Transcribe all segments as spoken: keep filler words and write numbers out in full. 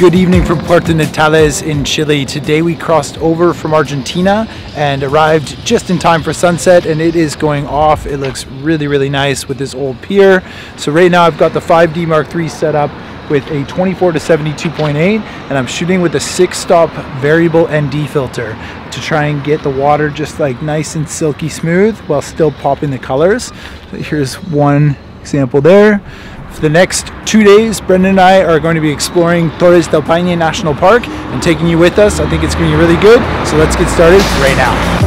Good evening from Puerto Natales in Chile. Today we crossed over from Argentina and arrived just in time for sunset, and it is going off. It looks really, really nice with this old pier. So right now I've got the five D Mark three set up with a twenty-four to seventy-two point eight, and I'm shooting with a six stop variable N D filter to try and get the water just like nice and silky smooth while still popping the colors. So here's one example there. For the next two days, Brendan and I are going to be exploring Torres del Paine National Park and taking you with us. I think it's going to be really good, so let's get started right now.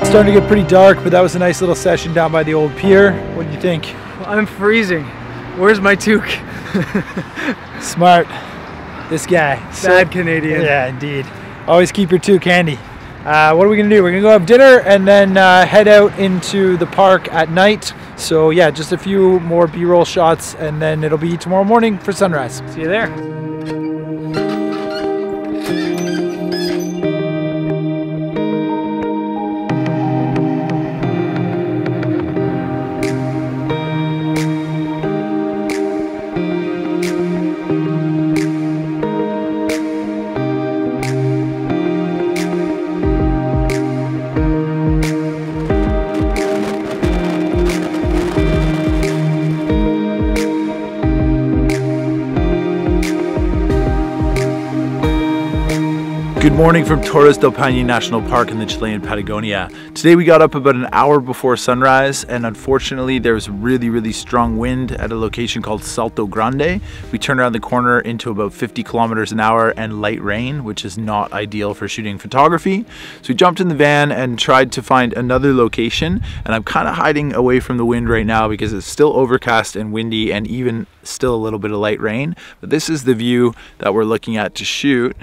It's starting to get pretty dark, but that was a nice little session down by the old pier. What do you think? Well, I'm freezing. Where's my toque? Smart. This guy. Sad so, Canadian. Yeah, indeed. Always keep your toque handy. Uh, what are we going to do? We're going to go have dinner and then uh, head out into the park at night. So yeah, just a few more B-roll shots and then it'll be tomorrow morning for sunrise. See you there. Good morning from Torres del Paine National Park in the Chilean Patagonia. Today we got up about an hour before sunrise, and unfortunately there was really, really strong wind at a location called Salto Grande. We turned around the corner into about fifty kilometers an hour and light rain, which is not ideal for shooting photography. So we jumped in the van and tried to find another location, and I'm kind of hiding away from the wind right now because it's still overcast and windy and even still a little bit of light rain. But this is the view that we're looking at to shoot.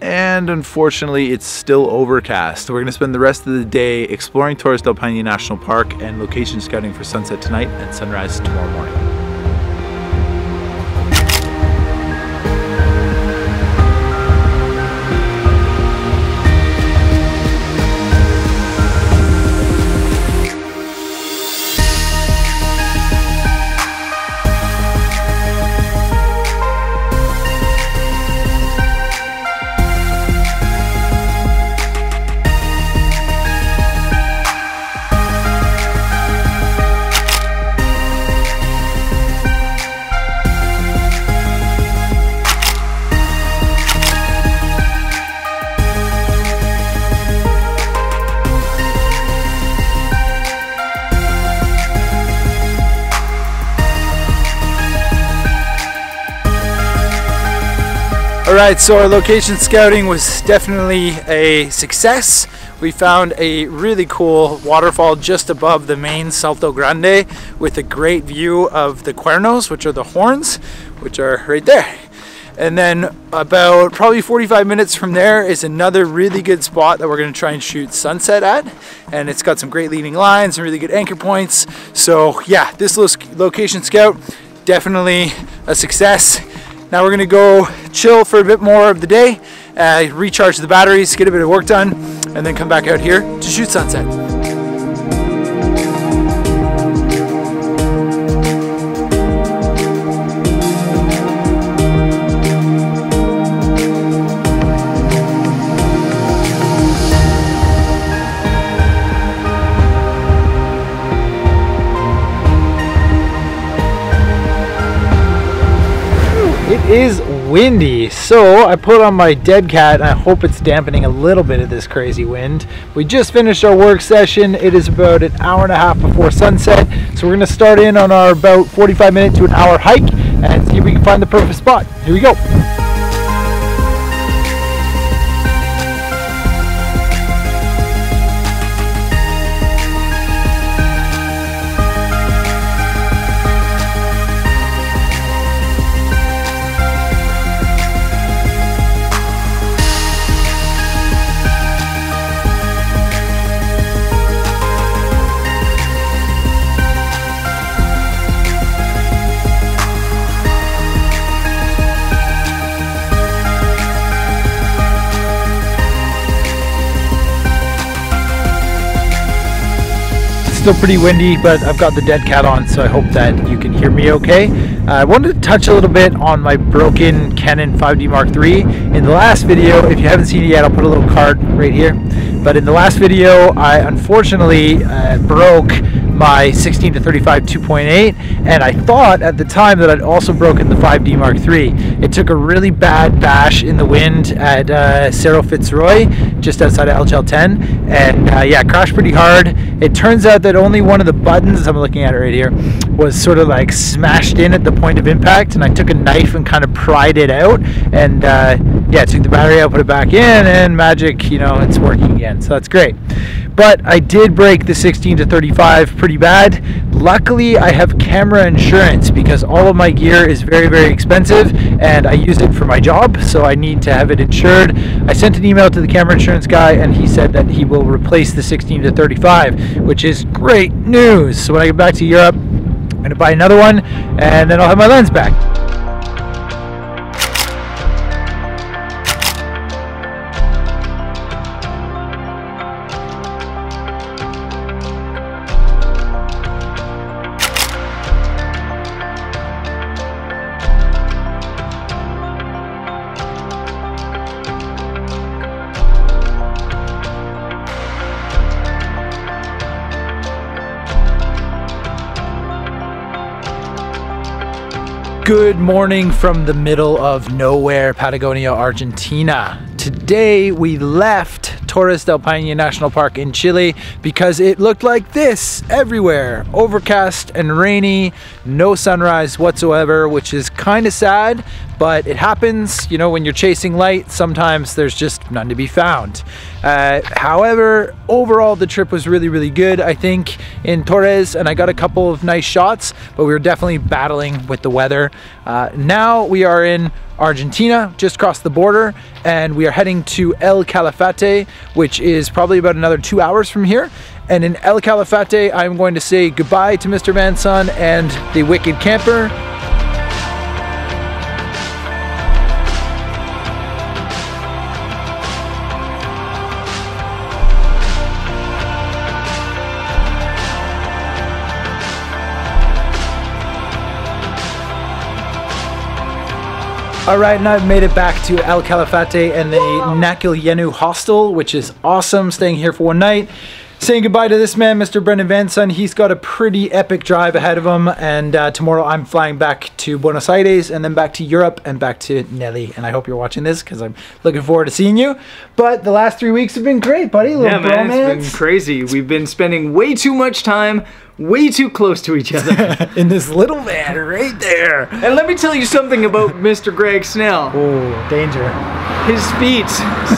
And unfortunately, it's still overcast. So we're gonna spend the rest of the day exploring Torres del Paine National Park and location scouting for sunset tonight and sunrise tomorrow morning. Alright, so our location scouting was definitely a success. We found a really cool waterfall just above the main Salto Grande with a great view of the Cuernos, which are the horns, which are right there. And then about probably forty-five minutes from there is another really good spot that we're going to try and shoot sunset at. And it's got some great leading lines and really good anchor points. So yeah, this location scout, definitely a success. Now we're gonna go chill for a bit more of the day, uh, recharge the batteries, get a bit of work done, and then come back out here to shoot sunset. Is windy, so I put on my dead cat and I hope it's dampening a little bit of this crazy wind. We just finished our work session. It is about an hour and a half before sunset, so we're gonna start in on our about forty-five minute to an hour hike and see if we can find the perfect spot. Here we go. still pretty windy, but I've got the dead cat on, so I hope that you can hear me okay. Uh, I wanted to touch a little bit on my broken Canon five D Mark three. In the last video, if you haven't seen it yet, I'll put a little card right here. But in the last video, I unfortunately uh, broke my sixteen to thirty-five two point eight, and I thought at the time that I'd also broken the five D Mark three. It took a really bad bash in the wind at uh, Cerro Fitzroy, just outside of L G L ten, and uh, yeah, crashed pretty hard. It turns out that only one of the buttons, I'm looking at it right here, was sort of like smashed in at the point of impact, and I took a knife and kind of pried it out, and uh, yeah, took the battery out, put it back in, and magic, you know, it's working again, so that's great. But I did break the sixteen to thirty-five pretty bad. Luckily, I have camera insurance because all of my gear is very, very expensive and I use it for my job, so I need to have it insured. I sent an email to the camera insurance guy and he said that he will replace the sixteen to thirty-five, which is great news. So when I get back to Europe, I'm going to buy another one and then I'll have my lens back. Good morning from the middle of nowhere, Patagonia, Argentina. Today we left Torres del Paine National Park in Chile because it looked like this everywhere. Overcast and rainy, no sunrise whatsoever, which is kind of sad, but it happens. You know, when you're chasing light, sometimes there's just none to be found. Uh, however, overall the trip was really, really good, I think, in Torres, and I got a couple of nice shots, but we were definitely battling with the weather. Uh, now we are in Argentina, just across the border, and we are heading to El Calafate, which is probably about another two hours from here. And in El Calafate, I'm going to say goodbye to Mister Van Son and the Wicked Camper. All right, and I've made it back to El Calafate and the Nakil Yenu Hostel, which is awesome, staying here for one night. Saying goodbye to this man, Mister Brendan Van Son. He's got a pretty epic drive ahead of him, and uh, tomorrow I'm flying back to Buenos Aires and then back to Europe and back to Nelly. And I hope you're watching this because I'm looking forward to seeing you. But the last three weeks have been great, buddy. Little yeah, man, bromance. It's been crazy. We've been spending way too much time way too close to each other in this little van right there. And let me tell you something about Mister Greg Snell. Oh, danger. His feet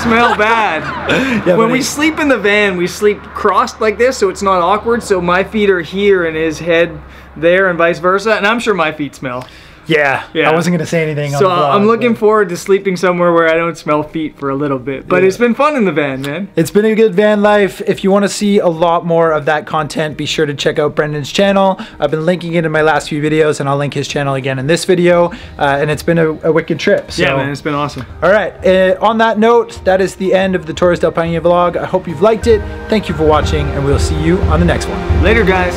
smell bad. Yeah, when we sleep in the van, we sleep crossed like this, so it's not awkward. So my feet are here and his head there and vice versa. And I'm sure my feet smell. Yeah, yeah. I wasn't going to say anything on the blog. So I'm looking but. forward to sleeping somewhere where I don't smell feet for a little bit. But yeah, it's been fun in the van, man. It's been a good van life. If you want to see a lot more of that content, be sure to check out Brendan's channel. I've been linking it in my last few videos, and I'll link his channel again in this video. Uh, and it's been a, a wicked trip. So. Yeah, man, it's been awesome. All right, uh, on that note, that is the end of the Torres del Paine vlog. I hope you've liked it. Thank you for watching, and we'll see you on the next one. Later, guys.